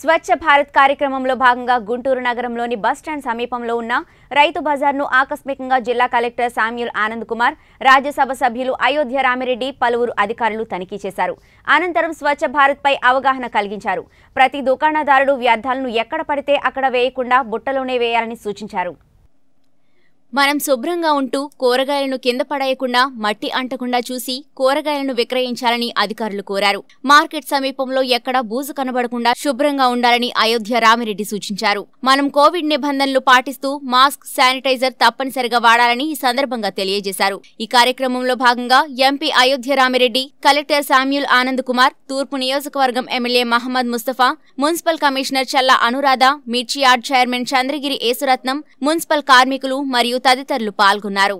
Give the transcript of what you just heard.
స్వచ్ఛ భారత్ కార్యక్రమంలో భాగంగా గుంటూరు నగరంలోని బస్ స్టాండ్ సమీపంలో ఉన్న రైతు బజార్ను ఆకస్మికంగా జిల్లా కలెక్టర్ సామ్యూల్ ఆనంద్ కుమార్, రాజ్యసభ సభ్యులు అయోధ్య రామిరెడ్డి, పలువురు అధికారులు తనిఖీ చేశారు. అనంతరం స్వచ్ఛ భారత్పై అవగాహన కలిగించారు. ప్రతి దుకాణదారుడు వ్యర్థాలను ఎక్కడ పడితే అక్కడ వేయకుండా బుట్టలోనే వేయాలని సూచించారు. మనం శుభ్రంగా ఉంటూ కూరగాయలను కింద పడేయకుండా మట్టి అంటకుండా చూసి కూరగాయలను విక్రయించాలని అధికారులు కోరారు. మార్కెట్ సమీపంలో ఎక్కడా బూజు కనబడకుండా శుభ్రంగా ఉండాలని అయోధ్య రామిరెడ్డి సూచించారు. మనం కోవిడ్ నిబంధనలు పాటిస్తూ మాస్క్, శానిటైజర్ తప్పనిసరిగా వాడాలని ఈ సందర్భంగా తెలియజేశారు. ఈ కార్యక్రమంలో భాగంగా MP Ayodhya Ramireddy, collector Samuel Anand Kumar, తూర్పు నియోజకవర్గం MLA Mohammed Mustafa, municipal commissioner Challa Anuradha, మిర్చి yard chairman Chandragiri Yesuratnam, municipal కార్మికులు మరియు తదితరులు పాల్గొన్నారు.